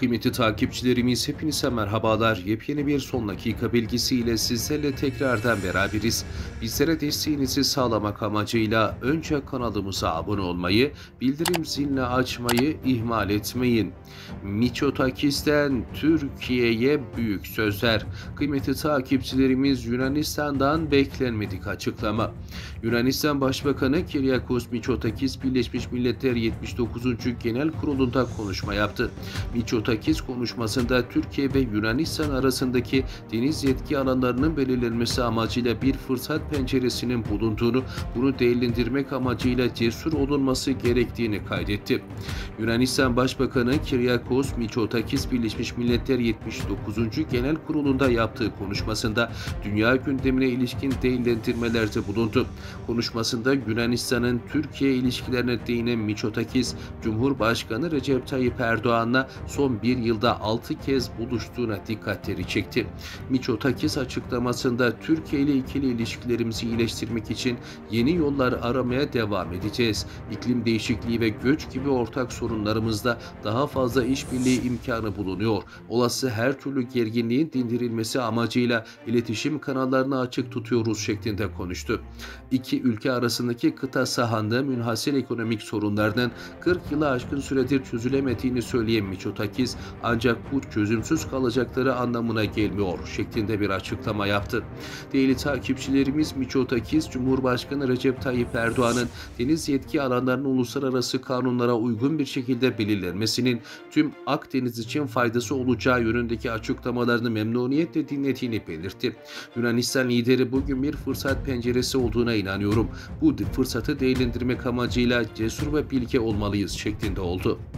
Kıymetli takipçilerimiz, hepinize merhabalar. Yepyeni bir son dakika bilgisiyle sizlerle tekrardan beraberiz. Bizlere desteğinizi sağlamak amacıyla önce kanalımıza abone olmayı, bildirim zilini açmayı ihmal etmeyin. Mitsotakis'ten Türkiye'ye büyük sözler. Kıymetli takipçilerimiz, Yunanistan'dan beklenmedik açıklama. Yunanistan Başbakanı Kyriakos Mitsotakis, Birleşmiş Milletler 79. Genel Kurulu'nda konuşma yaptı. Mitsotakis konuşmasında Türkiye ve Yunanistan arasındaki deniz yetki alanlarının belirlenmesi amacıyla bir fırsat penceresinin bulunduğunu, bunu değerlendirmek amacıyla cesur olunması gerektiğini kaydetti. Yunanistan Başbakanı Kyriakos Mitsotakis, Birleşmiş Milletler 79. Genel Kurulu'nda yaptığı konuşmasında dünya gündemine ilişkin değerlendirmelerde bulundu. Konuşmasında Yunanistan'ın Türkiye ilişkilerine değinen Mitsotakis, Cumhurbaşkanı Recep Tayyip Erdoğan'la son bir yılda 6 kez buluştuğuna dikkatleri çekti. Mitsotakis açıklamasında Türkiye ile ikili ilişkilerimizi iyileştirmek için yeni yollar aramaya devam edeceğiz. İklim değişikliği ve göç gibi ortak sorunlarımızda daha fazla işbirliği imkanı bulunuyor. Olası her türlü gerginliğin dindirilmesi amacıyla iletişim kanallarını açık tutuyoruz şeklinde konuştu. İki ülke arasındaki kıta sahanlığı, münhasır ekonomik sorunlarının 40 yılı aşkın süredir çözülemediğini söyleyen Mitsotakis, ancak bu çözümsüz kalacakları anlamına gelmiyor şeklinde bir açıklama yaptı. Değerli takipçilerimiz, Mitsotakis, Cumhurbaşkanı Recep Tayyip Erdoğan'ın deniz yetki alanlarının uluslararası kanunlara uygun bir şekilde belirlenmesinin tüm Akdeniz için faydası olacağı yönündeki açıklamalarını memnuniyetle dinlediğini belirtti. Yunanistan lideri, bugün bir fırsat penceresi olduğuna inanıyorum. Bu fırsatı değerlendirmek amacıyla cesur ve bilge olmalıyız şeklinde oldu.